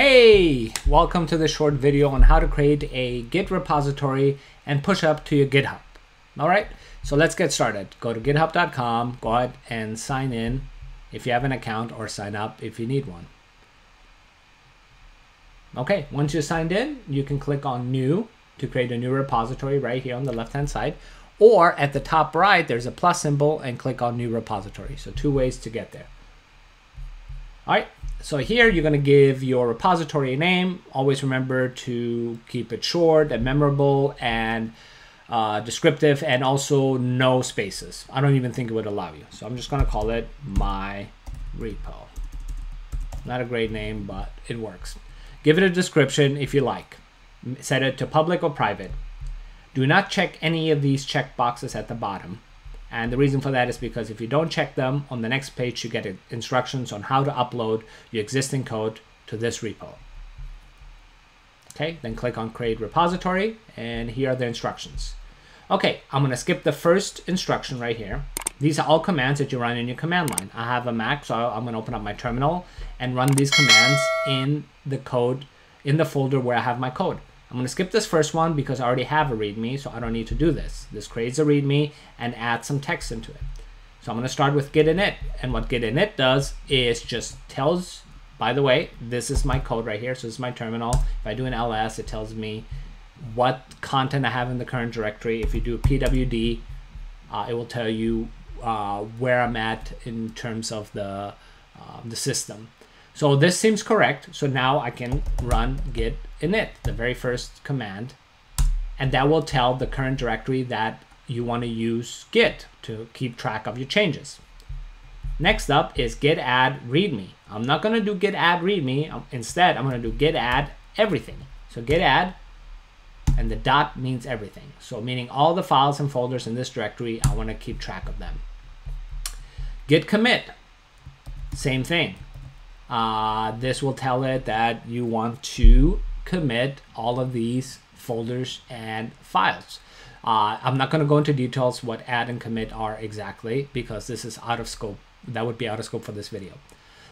Hey, welcome to this short video on how to create a Git repository and push up to your GitHub. All right, so let's get started. Go to github.com, go ahead and sign in if you have an account or sign up if you need one. Okay, once you're signed in, you can click on new to create a new repository right here on the left-hand side, or at the top right, there's a plus symbol and click on new repository. So two ways to get there. All right, so here you're gonna give your repository a name. Always remember to keep it short and memorable and descriptive, and also no spaces. I don't even think it would allow you. So I'm just gonna call it my repo. Not a great name, but it works. Give it a description if you like. Set it to public or private. Do not check any of these checkboxes at the bottom. And the reason for that is because if you don't check them, on the next page you get instructions on how to upload your existing code to this repo. Okay, then click on create repository, and here are the instructions. Okay, I'm gonna skip the first instruction right here. These are all commands that you run in your command line. I have a Mac, so I'm gonna open up my terminal and run these commands in the code, in the folder where I have my code. I'm gonna skip this first one because I already have a README, so I don't need to do this. This creates a README and adds some text into it. So I'm gonna start with git init, and what git init does is just tells, by the way, this is my code right here, so this is my terminal. If I do an ls, it tells me what content I have in the current directory. If you do a pwd, it will tell you where I'm at in terms of the system. So this seems correct. So now I can run git init, the very first command, and that will tell the current directory that you want to use git to keep track of your changes. Next up is git add readme. I'm not going to do git add readme. Instead, I'm going to do git add everything. So git add, and the dot means everything. So meaning all the files and folders in this directory, I want to keep track of them. Git commit, same thing. This will tell it that you want to commit all of these folders and files. I'm not going to go into details what add and commit are exactly, because this is out of scope. That would be out of scope for this video.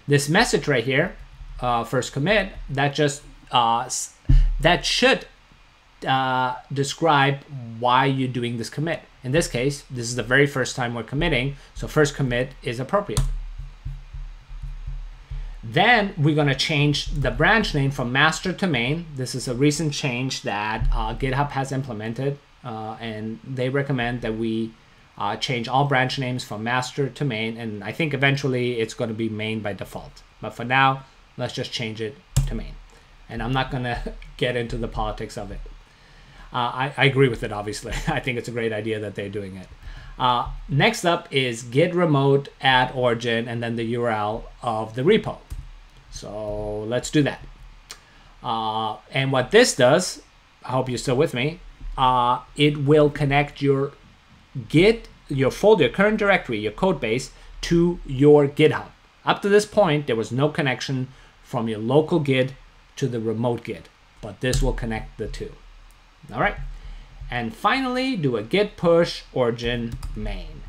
This message right here, first commit, that just that should describe why you're doing this commit. In this case, this is the very first time we're committing, so first commit is appropriate. Then we're going to change the branch name from master to main. This is a recent change that GitHub has implemented, and they recommend that we change all branch names from master to main, and I think eventually it's going to be main by default. But for now, let's just change it to main. And I'm not going to get into the politics of it. I agree with it, obviously. I think it's a great idea that they're doing it. Next up is git remote add origin, and then the URL of the repo. So let's do that. And what this does, I hope you're still with me, it will connect your Git, your folder, your current directory, your code base to your GitHub. Up to this point, there was no connection from your local Git to the remote Git, but this will connect the two. All right. And finally, do a git push origin main.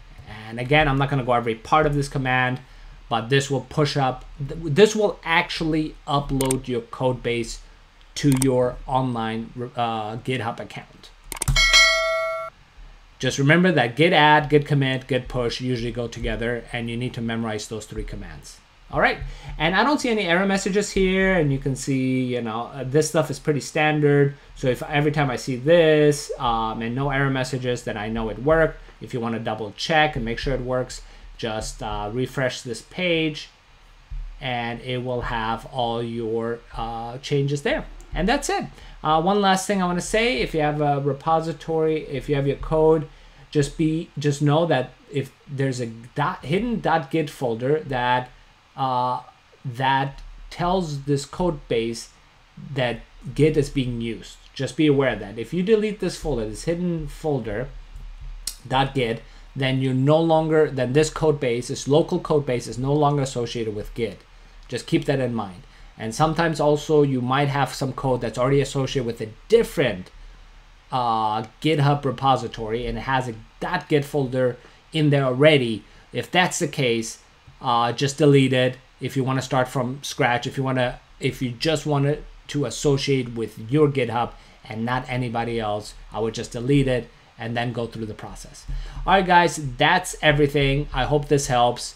And again, I'm not going to go every part of this command, but this will push up, this will actually upload your code base to your online GitHub account. Just remember that git add, git commit, git push usually go together, and you need to memorize those three commands. All right, and I don't see any error messages here, and you can see, you know, this stuff is pretty standard. So if every time I see this and no error messages, then I know it worked. If you want to double check and make sure it works, just refresh this page, and it will have all your changes there. And that's it. One last thing I want to say: if you have a repository, if you have your code, just know that if there's a hidden .git folder that that tells this code base that Git is being used. Just be aware that if you delete this folder, this hidden folder .git, then you no longer, then this code base, this local code base is no longer associated with Git. Just keep that in mind. And sometimes also you might have some code that's already associated with a different GitHub repository, and it has a .git folder in there already. If that's the case, just delete it. If you want to start from scratch, if you want to if you just wanted to associate with your GitHub and not anybody else, I would just delete it and then go through the process. All right, guys, that's everything. I hope this helps.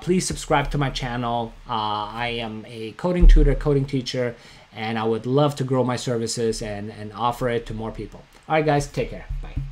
Please subscribe to my channel. I am a coding tutor, coding teacher, and I would love to grow my services and offer it to more people. All right, guys, take care. Bye.